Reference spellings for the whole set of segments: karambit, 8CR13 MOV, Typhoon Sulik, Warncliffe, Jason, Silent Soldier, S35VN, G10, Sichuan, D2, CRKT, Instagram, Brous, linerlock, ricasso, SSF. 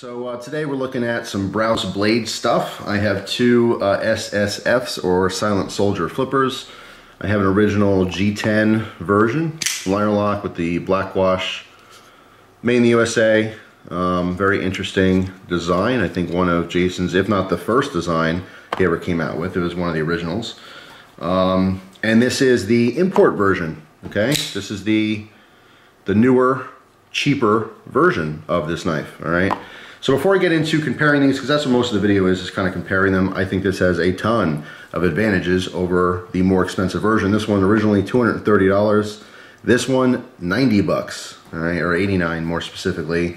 So today we're looking at some Brous blade stuff. I have two SSFs or Silent Soldier flippers. I have an original G10 version, liner lock with the black wash, made in the USA. Very interesting design. I think one of Jason's, if not the first design he ever came out with. It was one of the originals. And this is the import version. Okay, this is the newer, cheaper version of this knife. All right, so before I get into comparing these, because that's what most of the video is kind of comparing them, I think this has a ton of advantages over the more expensive version. This one originally $230, this one $90, all right, or $89 more specifically.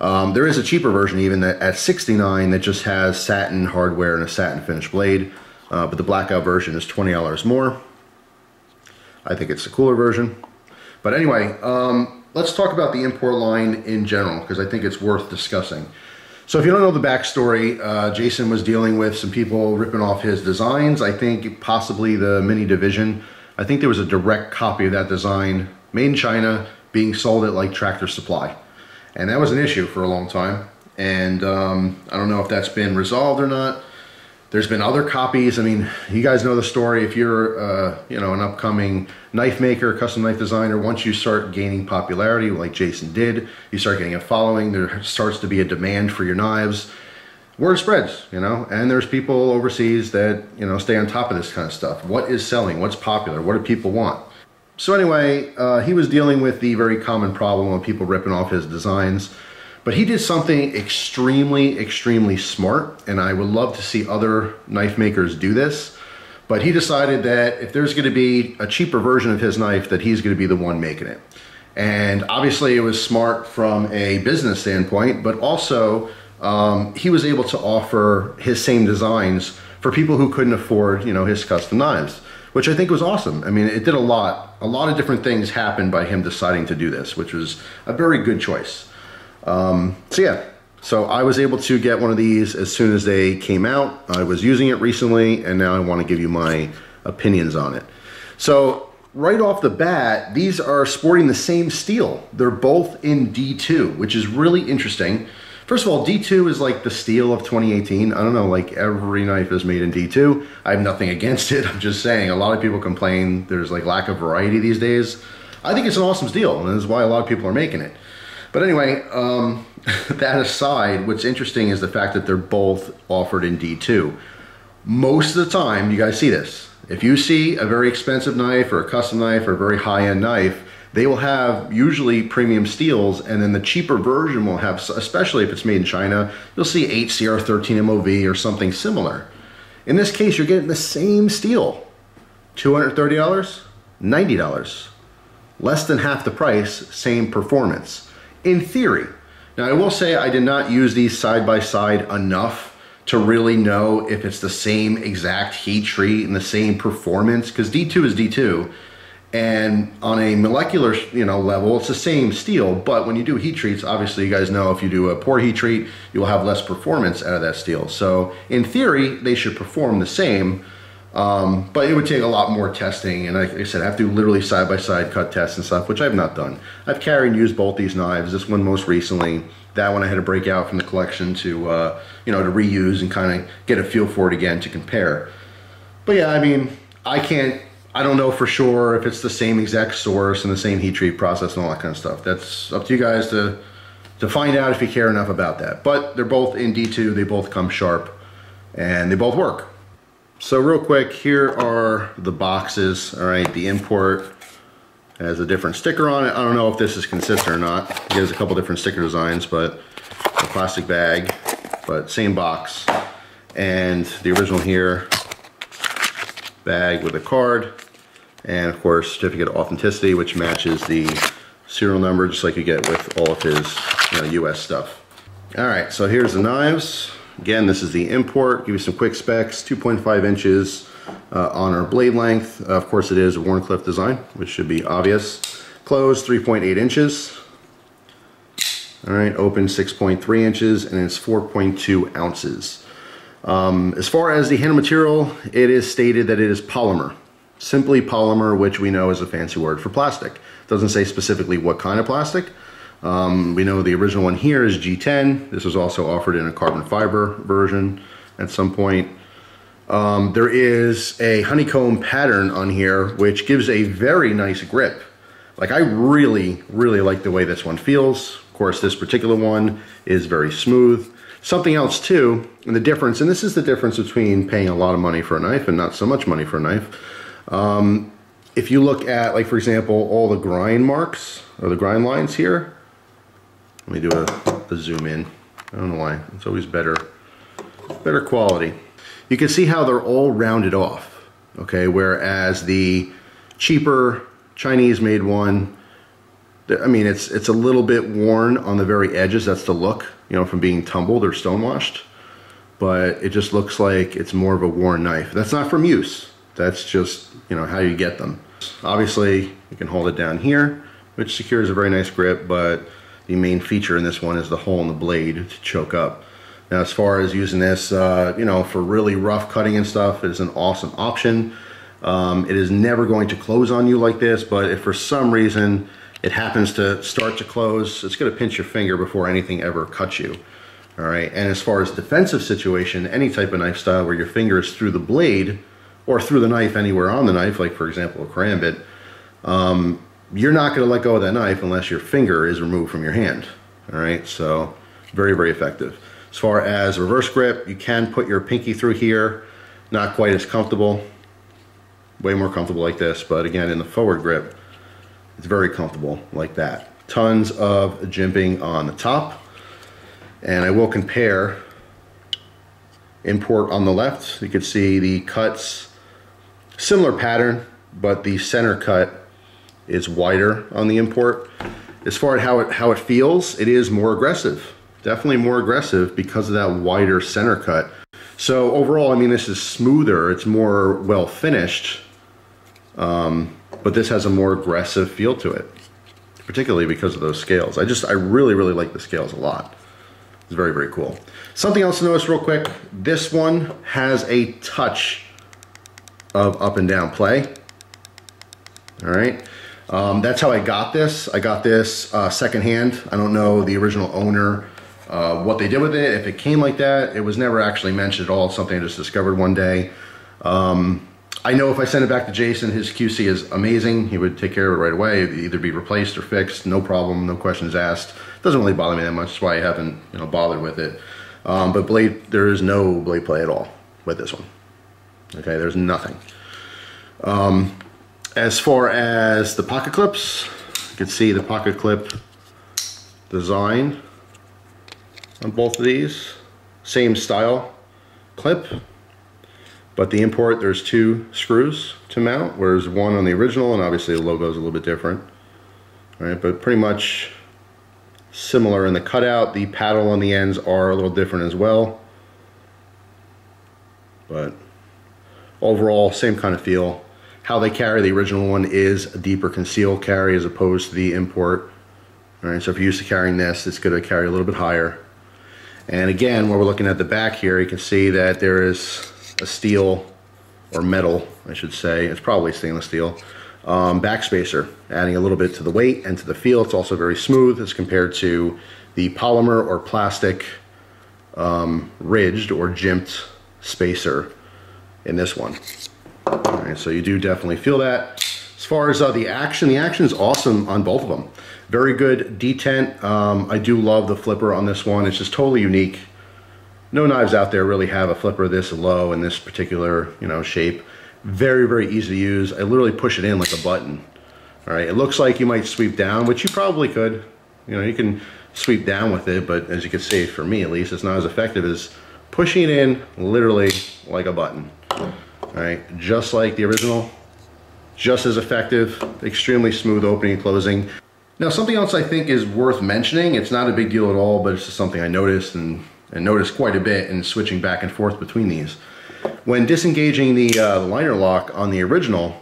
There is a cheaper version even that at $69 that just has satin hardware and a satin finished blade, but the blackout version is $20 more. I think it's the cooler version. But anyway, let's talk about the import line in general, because I think it's worth discussing. So if you don't know the backstory, Jason was dealing with some people ripping off his designs. I think possibly the mini division. I think there was a direct copy of that design made in China being sold at like Tractor Supply. And that was an issue for a long time. And I don't know if that's been resolved or not. There's been other copies. I mean, you guys know the story. If you're, you know, an upcoming knife maker, custom knife designer, once you start gaining popularity, like Jason did, you start getting a following. There starts to be a demand for your knives. Word spreads, you know. And there's people overseas that, you know, stay on top of this kind of stuff. What is selling? What's popular? What do people want? So anyway, he was dealing with the very common problem of people ripping off his designs. But he did something extremely, extremely smart, and I would love to see other knife makers do this. But he decided that if there's going to be a cheaper version of his knife, that he's going to be the one making it. And obviously it was smart from a business standpoint, but also he was able to offer his same designs for people who couldn't afford, you know, his custom knives, which I think was awesome. I mean, it did a lot of different things happened by him deciding to do this, which was a very good choice. So yeah, so I was able to get one of these as soon as they came out. I was using it recently, and now I want to give you my opinions on it. So right off the bat, these are sporting the same steel. They're both in D2, which is really interesting. First of all, D2 is like the steel of 2018. I don't know, like every knife is made in D2. I have nothing against it. I'm just saying a lot of people complain there's like lack of variety these days. I think it's an awesome steel, and this is why a lot of people are making it. But anyway, that aside, what's interesting is the fact that they're both offered in D2. Most of the time, you guys see this. If you see a very expensive knife or a custom knife or a very high-end knife, they will have usually premium steels, and then the cheaper version will have, especially if it's made in China, you'll see 8CR13 MOV or something similar. In this case, you're getting the same steel. $230, $90. Less than half the price, same performance. In theory. Now I will say I did not use these side by side enough to really know if it's the same exact heat treat and the same performance, because D2 is D2, and on a molecular, you know, level it's the same steel, but when you do heat treats, obviously you guys know if you do a poor heat treat, you'll have less performance out of that steel. So in theory they should perform the same, but it would take a lot more testing, and like I said, I have to do literally side-by-side cut tests and stuff, which I've not done. I've carried and used both these knives, this one most recently. That one I had to break out from the collection to, you know, to reuse and kind of get a feel for it again to compare. But yeah, I mean, I don't know for sure if it's the same exact source and the same heat treat process and all that kind of stuff. That's up to you guys to find out if you care enough about that. But they're both in D2, they both come sharp, and they both work. So real quick, here are the boxes. All right, the import has a different sticker on it. I don't know if this is consistent or not. It has a couple different sticker designs, but a plastic bag, but same box. And the original here, bag with a card, and of course, certificate of authenticity, which matches the serial number, just like you get with all of his, you know, US stuff. All right, so here's the knives. Again, this is the import. Give you some quick specs. 2.5 inches on our blade length. Of course, it is a Warncliffe design, which should be obvious. Closed, 3.8 inches. All right, open, 6.3 inches, and it's 4.2 ounces. As far as the handle material, it is stated that it is polymer. Simply polymer, which we know is a fancy word for plastic. It doesn't say specifically what kind of plastic. We know the original one here is G10. This was also offered in a carbon fiber version at some point. There is a honeycomb pattern on here, which gives a very nice grip. Like, I really, really like the way this one feels. Of course, this particular one is very smooth. Something else too, and the difference, and this is the difference between paying a lot of money for a knife and not so much money for a knife. If you look at, like, for example, all the grind marks or the grind lines here, let me do a zoom in. I don't know why. It's always better quality. You can see how they're all rounded off, okay? Whereas the cheaper Chinese-made one, I mean, it's a little bit worn on the very edges. That's the look, you know, from being tumbled or stonewashed. But it just looks like it's more of a worn knife. That's not from use. That's just, you know, how you get them. Obviously, you can hold it down here, which secures a very nice grip, but the main feature in this one is the hole in the blade to choke up. Now, as far as using this, you know, for really rough cutting and stuff, it is an awesome option. It is never going to close on you like this, but if for some reason it happens to start to close, it's going to pinch your finger before anything ever cuts you. All right. And as far as defensive situation, any type of knife style where your finger is through the blade or through the knife anywhere on the knife, like, for example, a karambit, you're not going to let go of that knife unless your finger is removed from your hand. All right. So very, very effective. As far as reverse grip, you can put your pinky through here. Not quite as comfortable. Way more comfortable like this. But again, in the forward grip, it's very comfortable like that. Tons of jimping on the top. And I will compare import on the left. You can see the cuts, similar pattern, but the center cut is wider on the import. As far as how it feels, it is more aggressive. Definitely more aggressive because of that wider center cut. So overall, I mean, this is smoother. It's more well finished. But this has a more aggressive feel to it, particularly because of those scales. I really, really like the scales a lot. It's very, very cool. Something else to notice real quick. This one has a touch of up and down play. All right. That's how I got this. I got this secondhand. I don't know the original owner, what they did with it. If it came like that, it was never actually mentioned at all. It's something I just discovered one day. I know if I send it back to Jason, his QC is amazing. He would take care of it right away. It'd either be replaced or fixed. No problem. No questions asked. It doesn't really bother me that much. That's why I haven't, you know, bothered with it. But blade, there is no blade play at all with this one. Okay, there's nothing. As far as the pocket clips, you can see the pocket clip design on both of these. Same style clip, but the import, there's two screws to mount, whereas one on the original, and obviously the logo is a little bit different. All right, but pretty much similar in the cutout. The paddle on the ends are a little different as well. But overall, same kind of feel. How they carry, the original one is a deeper conceal carry as opposed to the import. All right, so if you're used to carrying this, it's going to carry a little bit higher. And again, when we're looking at the back here, you can see that there is a steel, or metal, I should say. It's probably stainless steel. Backspacer, adding a little bit to the weight and to the feel. It's also very smooth as compared to the polymer or plastic ridged or jimped spacer in this one. All right, so you do definitely feel that. As far as the action is awesome on both of them. Very good detent. I do love the flipper on this one. It's just totally unique. No knives out there really have a flipper this low in this particular, you know, shape. Very, very easy to use. I literally push it in like a button. All right, it looks like you might sweep down, which you probably could. You know, you can sweep down with it, but as you can see, for me at least, it's not as effective as pushing it in literally like a button. All right, just like the original, just as effective, extremely smooth opening and closing. Now, something else I think is worth mentioning, it's not a big deal at all, but it's just something I noticed and noticed quite a bit in switching back and forth between these. When disengaging the liner lock on the original,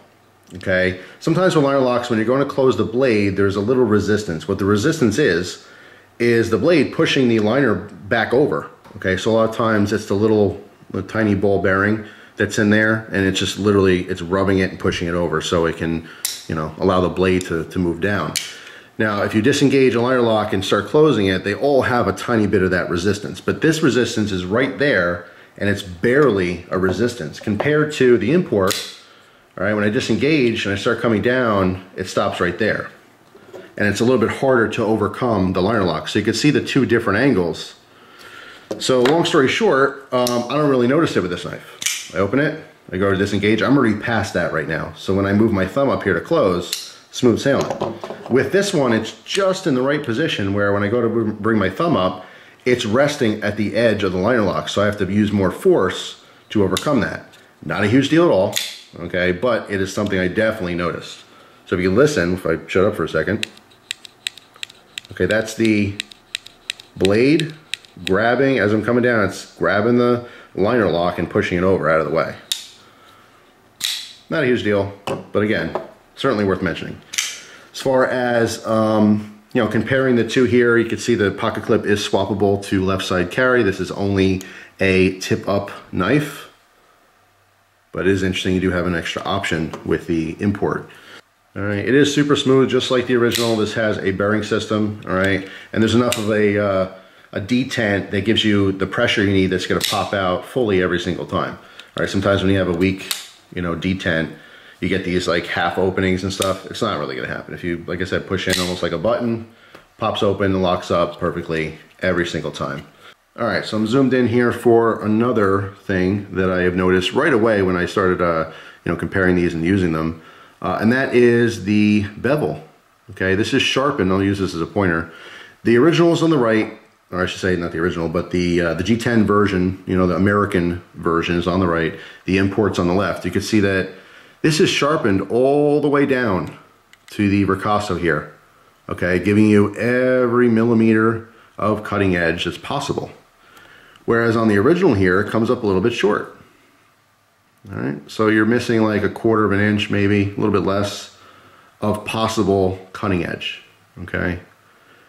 okay, sometimes with liner locks, when you're going to close the blade, there's a little resistance. What the resistance is the blade pushing the liner back over, okay? So a lot of times it's the tiny ball bearing that's in there, and it's just literally, it's rubbing it and pushing it over so it can, you know, allow the blade to move down. Now, if you disengage an airlock and start closing it, they all have a tiny bit of that resistance, but this resistance is right there and it's barely a resistance compared to the import. All right, when I disengage and I start coming down, it stops right there. And it's a little bit harder to overcome the liner lock. So you can see the two different angles. So long story short, I don't really notice it with this knife. I open it, I go to disengage, I'm already past that right now. So when I move my thumb up here to close, smooth sailing. With this one, it's just in the right position where when I go to bring my thumb up, it's resting at the edge of the liner lock. So I have to use more force to overcome that. Not a huge deal at all, okay? But it is something I definitely noticed. So if you listen, if I shut up for a second, okay, that's the blade grabbing, as I'm coming down, it's grabbing the liner lock and pushing it over out of the way. Not a huge deal, but again, certainly worth mentioning. As far as, you know, comparing the two here, you can see the pocket clip is swappable to left side carry. This is only a tip up knife, but it is interesting you do have an extra option with the import. All right, it is super smooth, just like the original. This has a bearing system, all right? And there's enough of a detent that gives you the pressure you need that's gonna pop out fully every single time. All right, sometimes when you have a weak, you know, detent, you get these like half openings and stuff. It's not really gonna happen. If you, like I said, push in almost like a button, pops open and locks up perfectly every single time. All right, so I'm zoomed in here for another thing that I have noticed right away when I started, you know, comparing these and using them. And that is the bevel. Okay, this is sharpened. I'll use this as a pointer. The original is on the right, or I should say not the original, but the G10 version, you know, the American version is on the right. The import's on the left. You can see that this is sharpened all the way down to the ricasso here. Okay, giving you every millimeter of cutting edge that's possible. Whereas on the original here, it comes up a little bit short. All right, so you're missing like a quarter of an inch, maybe a little bit less of possible cutting edge, okay?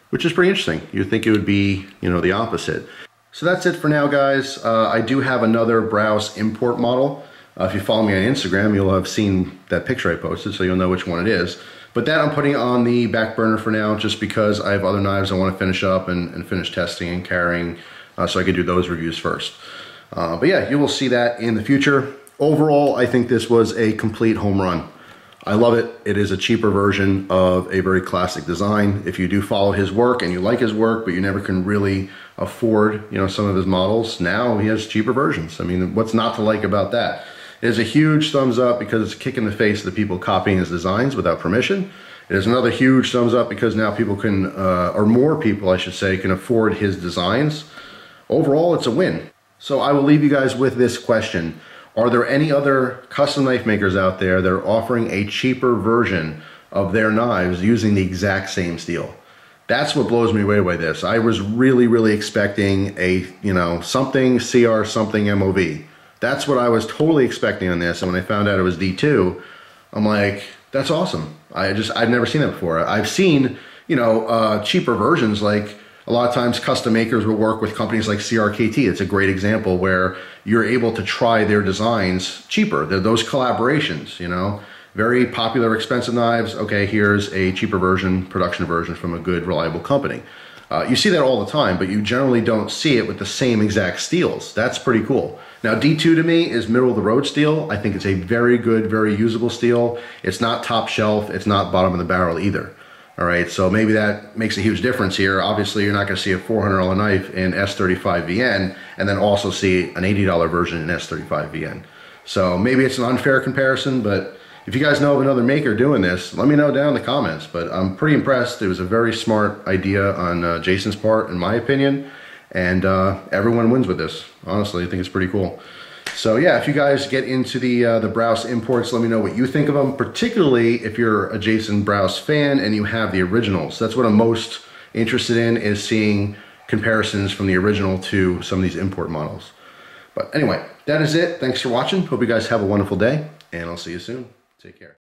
Which is pretty interesting. You'd think it would be, you know, the opposite. So that's it for now, guys. I do have another Brous import model. If you follow me on Instagram, you'll have seen that picture I posted, so you'll know which one it is. But that I'm putting on the back burner for now, just because I have other knives I want to finish up and finish testing and carrying, so I can do those reviews first. But yeah, you will see that in the future. Overall, I think this was a complete home run. I love it. It is a cheaper version of a very classic design. If you do follow his work and you like his work, but you never can really afford, you know, some of his models, now he has cheaper versions. I mean, what's not to like about that? It is a huge thumbs up because it's a kick in the face of the people copying his designs without permission. It is another huge thumbs up because now people can, or more people, I should say, can afford his designs. Overall, it's a win. So I will leave you guys with this question. Are there any other custom knife makers out there that are offering a cheaper version of their knives using the exact same steel? That's what blows me away by this. I was really, really expecting a, you know, something CR something MOV. That's what I was totally expecting on this. And when I found out it was D2, I'm like, that's awesome. I've never seen that before. I've seen, you know, cheaper versions. Like a lot of times custom makers will work with companies like CRKT. It's a great example where you're able to try their designs cheaper. They're those collaborations, you know, very popular, expensive knives. Okay, here's a cheaper version, production version from a good, reliable company. You see that all the time, but you generally don't see it with the same exact steels. That's pretty cool. Now, D2 to me is middle of the road steel. I think it's a very good, very usable steel. It's not top shelf. It's not bottom of the barrel either. All right, so maybe that makes a huge difference here. Obviously, you're not gonna see a $400 knife in S35VN and then also see an $80 version in S35VN. So maybe it's an unfair comparison, but if you guys know of another maker doing this, let me know down in the comments, but I'm pretty impressed. It was a very smart idea on Jason's part, in my opinion, and everyone wins with this. Honestly, I think it's pretty cool. So yeah, if you guys get into the Brous imports, let me know what you think of them, particularly if you're a Jason Brous fan and you have the originals. That's what I'm most interested in, is seeing comparisons from the original to some of these import models. But anyway, that is it. Thanks for watching. Hope you guys have a wonderful day, and I'll see you soon. Take care.